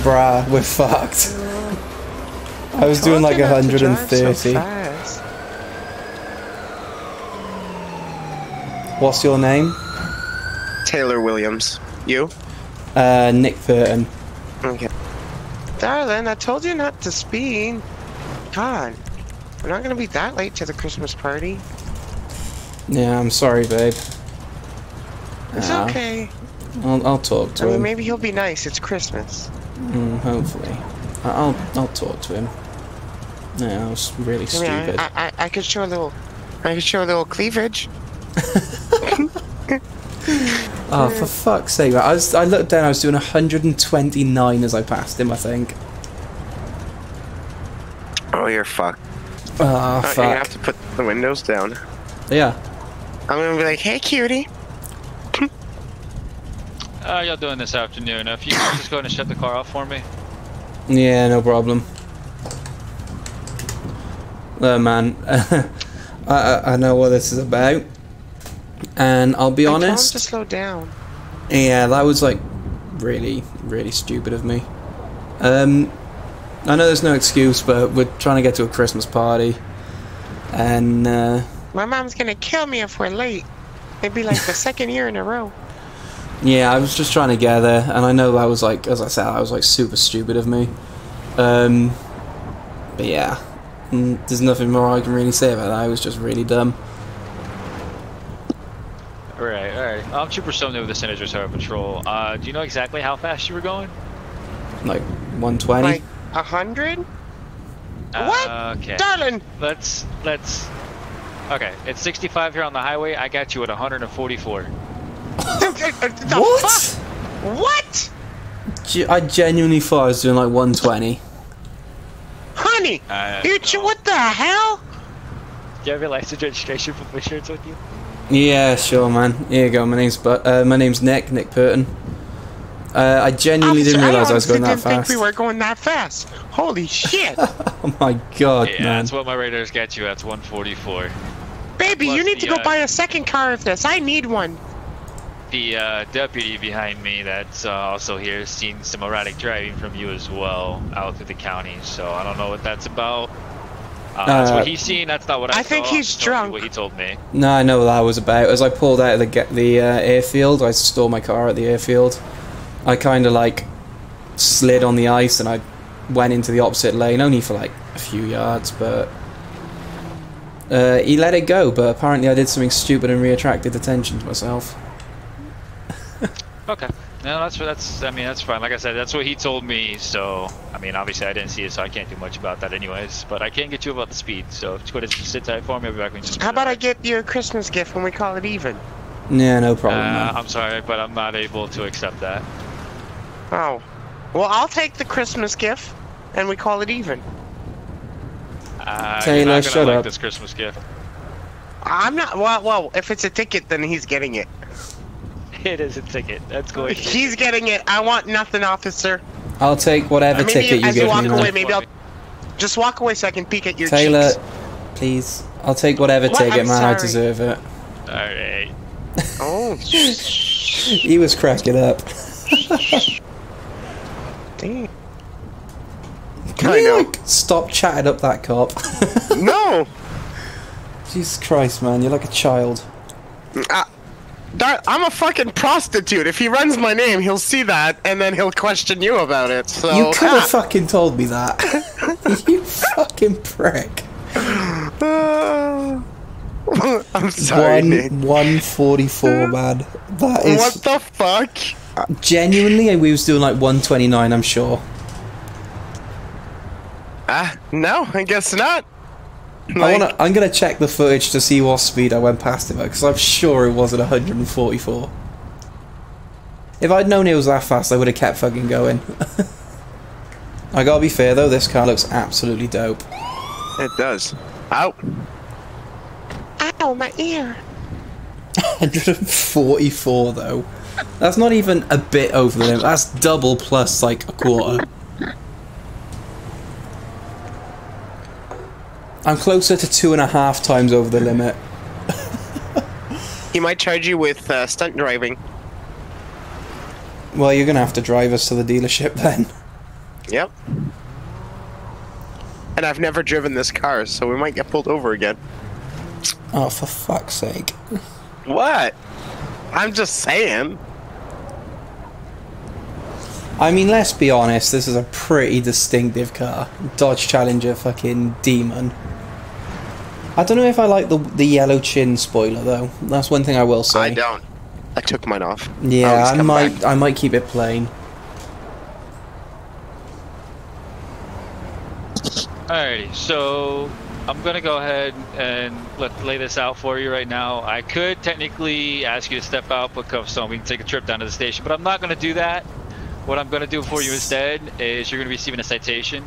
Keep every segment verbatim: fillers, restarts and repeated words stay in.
Bruh, we're fucked. I was doing like one hundred thirty. What's your name? Taylor Williams. You? Uh, Nick Burton. Okay. Darling, I told you not to speed. God, we're not gonna be that late to the Christmas party. Yeah, I'm sorry, babe. It's uh, okay. I'll, I'll talk to I mean, him. Maybe he'll be nice. It's Christmas. Mm, hopefully. I'll I'll talk to him. Yeah, I was really stupid. I, I I could show a little, I could show a little cleavage. Oh, for fuck's sake! I was I looked down. I was doing one hundred twenty-nine as I passed him, I think. Oh, you're fucked. Oh, oh fuck. You're gonna have to put the windows down. Yeah. I'm gonna be like, hey, cutie. Uh, y'all doing this afternoon. If you just go ahead and shut the car off for me. Yeah, no problem. Oh, man. I, I know what this is about. And I'll be I honest. I told him to slow down. Yeah, that was like really, really stupid of me. Um, I know there's no excuse, but we're trying to get to a Christmas party. And, uh... my mom's gonna kill me if we're late. It'd be like the second year in a row. Yeah, I was just trying to get there, and I know that was like, as I said, I was like super stupid of me. Um, but yeah, there's nothing more I can really say about that. I was just really dumb. Alright, alright. I'm Trooper Sumner with the Sinister Tower Patrol. Uh, do you know exactly how fast you were going? Like one twenty? Like a hundred? What? Uh, okay. Darling! Let's, let's. Okay, it's sixty-five here on the highway. I got you at one hundred forty-four. The what? Fuck? What? G I genuinely thought I was doing like one twenty. Honey, uh, you no. What the hell? Do you have your license registration for insurance with you? Yeah, sure, man. Here you go. My name's but uh, my name's Nick, Nick Burton. Uh, I genuinely I'm, didn't realize I, I was going that fast. I didn't think we were going that fast. Holy shit! Oh my god, yeah, man. Yeah, that's what my radars got you. That's one forty-four. Baby, plus you need the, to go uh, buy a second car of this. I need one. The uh, deputy behind me that's uh, also here has seen some erratic driving from you as well out through the county, so I don't know what that's about. Uh, uh, that's what he's seen, that's not what I, I saw. think he's I drunk. What he told me. No, I know what that was about. As I pulled out of the, the uh, airfield, I stole my car at the airfield. I kind of like slid on the ice and I went into the opposite lane, only for like a few yards, but uh, he let it go, but apparently I did something stupid and reattracted attention to myself. Okay. No, that's that's. I mean, that's fine. Like I said, that's what he told me. So, I mean, obviously, I didn't see it, so I can't do much about that, anyways. But I can get you about the speed. So, just go ahead and sit tight for me. I'll be back when you. How about I get you a Christmas gift when we call it even? Yeah, no problem. Uh, I'm sorry, but I'm not able to accept that. Oh, well, I'll take the Christmas gift, and we call it even. Uh, Taylor, you're not gonna shut like up. This Christmas gift. I'm not. Well, well, if it's a ticket, then he's getting it. It is a ticket. That's going. He's getting it. I want nothing, officer. I'll take whatever maybe ticket you, you give me. As you walk away, maybe I'll just walk away so I can peek at your Taylor, cheeks. Please. I'll take whatever what? ticket, I'm man. Sorry. I deserve it. All right. Oh. He was cracking up. Dang. Can I you know. like stop chatting up that cop? No. Jesus Christ, man! You're like a child. Ah. That, I'm a fucking prostitute. If he runs my name, he'll see that, and then he'll question you about it. So you could have ah. fucking told me that. You fucking prick. Uh, I'm sorry, One, Nick. one forty-four, man. That is. What the fuck? Genuinely, we was doing like one twenty-nine. I'm sure. Ah, uh, no, I guess not. Like, I wanna, I'm going to check the footage to see what speed I went past him at, because I'm sure it wasn't one hundred forty-four. If I'd known it was that fast, I would have kept fucking going. I gotta be fair though, this car looks absolutely dope. It does. Ow! Ow, my ear! one hundred forty-four though. That's not even a bit over the limit, that's double plus like a quarter. I'm closer to two and a half times over the limit. He might charge you with uh, stunt driving. Well, you're going to have to drive us to the dealership then. Yep. And I've never driven this car, so we might get pulled over again. Oh, for fuck's sake. What? I'm just saying. I mean, let's be honest, this is a pretty distinctive car. Dodge Challenger fucking demon. I don't know if I like the the yellow chin spoiler, though. That's one thing I will say. I don't. I took mine off. Yeah, I might back. I might keep it plain. Alrighty, so I'm gonna go ahead and let, lay this out for you right now. I could technically ask you to step out because so we can take a trip down to the station, but I'm not gonna do that. What I'm gonna do for you instead is you're gonna be receiving a citation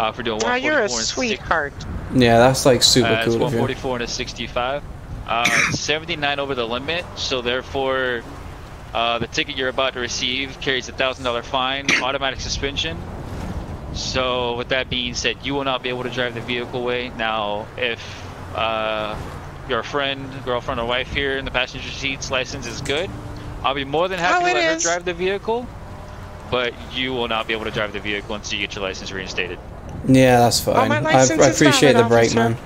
uh, for doing one forty-four. Ah, you're a sweetheart. Yeah, that's like super uh, cool. It's one forty-four and a sixty-five. Uh, seventy-nine over the limit, so therefore uh, the ticket you're about to receive carries a thousand dollar fine, automatic suspension. So with that being said, you will not be able to drive the vehicle away. Now, if uh, your friend, girlfriend, or wife here in the passenger seat's license is good, I'll be more than happy oh, to let is. her drive the vehicle, but you will not be able to drive the vehicle until you get your license reinstated. Yeah, that's fine. Oh, I, I appreciate the break, man.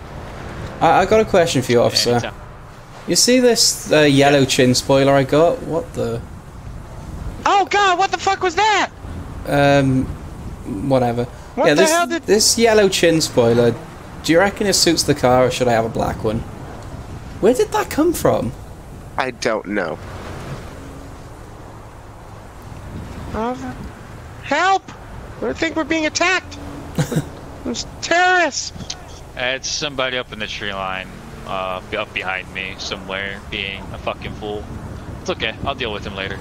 I, I got a question for you, officer. Yeah, you see this uh, yellow yeah. chin spoiler I got? What the? Oh God! What the fuck was that? Um. Whatever. What yeah, the this, hell did this yellow chin spoiler? Do you reckon it suits the car, or should I have a black one? Where did that come from? I don't know. Uh, help! I think we're being attacked. There's terrorists. It's somebody up in the tree line, uh, up behind me somewhere, being a fucking fool. It's okay. I'll deal with him later.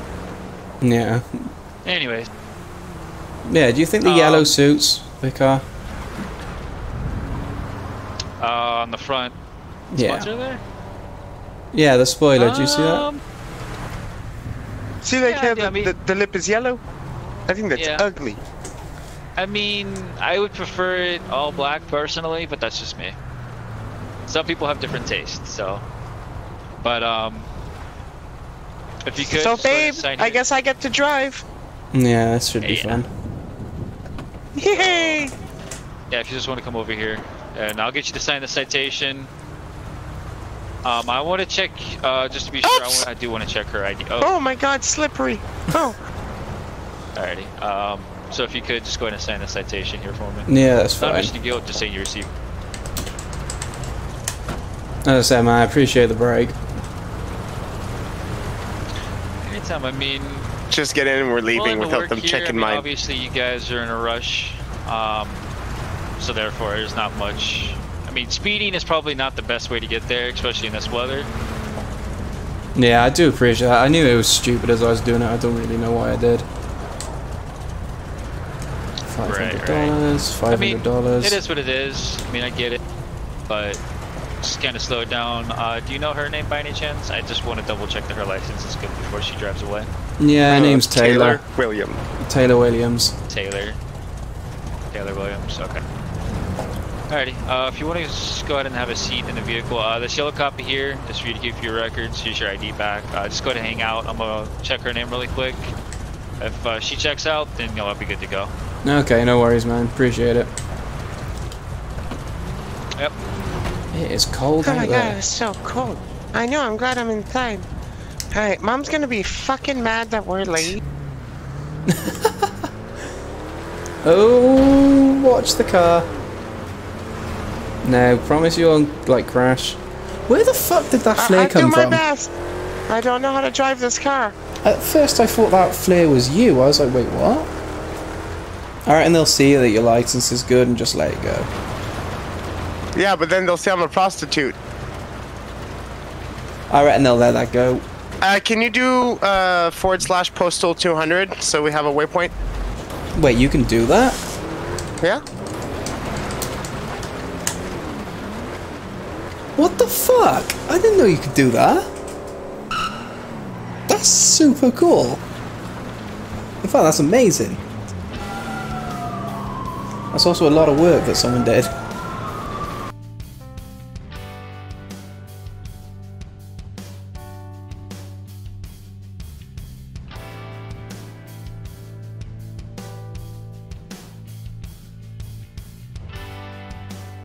Yeah. Anyways. Yeah, do you think the um, yellow suits the car? Uh, on the front. Yeah. Sponsor there? Yeah, the spoiler. Um, do you see that? See, they yeah, the, I mean, the, the lip is yellow? I think that's yeah. ugly. I mean, I would prefer it all black personally, but that's just me. Some people have different tastes, so. But, um. If you could. So, babe, I guess I get to drive. Yeah, that should be yeah. fun. Yay! Yeah, if you just want to come over here, and I'll get you to sign the citation. Um, I want to check, uh, just to be sure, I, want, I do want to check her I D. Oh, oh my God, slippery! Oh. Alrighty. Um, so if you could just go ahead and sign the citation here for me. Yeah, that's fine. Not much to guilt, just saying you received. No, Sam, I appreciate the break. Anytime, I mean. Just get in and we're leaving well, without them here, checking I mean, mine. Obviously, you guys are in a rush, um, so therefore there's not much. I mean, speeding is probably not the best way to get there, especially in this weather. Yeah, I do appreciate that. I knew it was stupid as I was doing it. I don't really know why I did. Five hundred dollars. Five hundred dollars. I mean, it is what it is. I mean, I get it, but just kind of slow it down. Uh, do you know her name by any chance? I just want to double check that her license is good before she drives away. Yeah, her name's Taylor. Taylor Williams. Taylor Williams. Taylor. Taylor Williams, okay. Alrighty, uh, if you want to just go ahead and have a seat in the vehicle, uh, this yellow copy here is for you to keep for your records, use your I D back. Uh, just go ahead and hang out. I'm going to check her name really quick. If uh, she checks out, then you'll be good to go. Okay, no worries, man. Appreciate it. Yep. It is cold out there. Oh my God, it's so cold. I know, I'm glad I'm inside. Alright, Mom's gonna be fucking mad that we're late. Oh, watch the car. No, promise you won't, like, crash. Where the fuck did that flare I, I come from? I do my best. I don't know how to drive this car. At first I thought that flare was you. I was like, wait, what? Alright, and they'll see that your license is good and just let it go. Yeah, but then they'll say I'm a prostitute. Alright, and they'll let that go. Uh, can you do uh, forward slash postal two hundred so we have a waypoint? Wait, you can do that? Yeah. What the fuck? I didn't know you could do that. That's super cool. In fact, that's amazing. That's also a lot of work that someone did.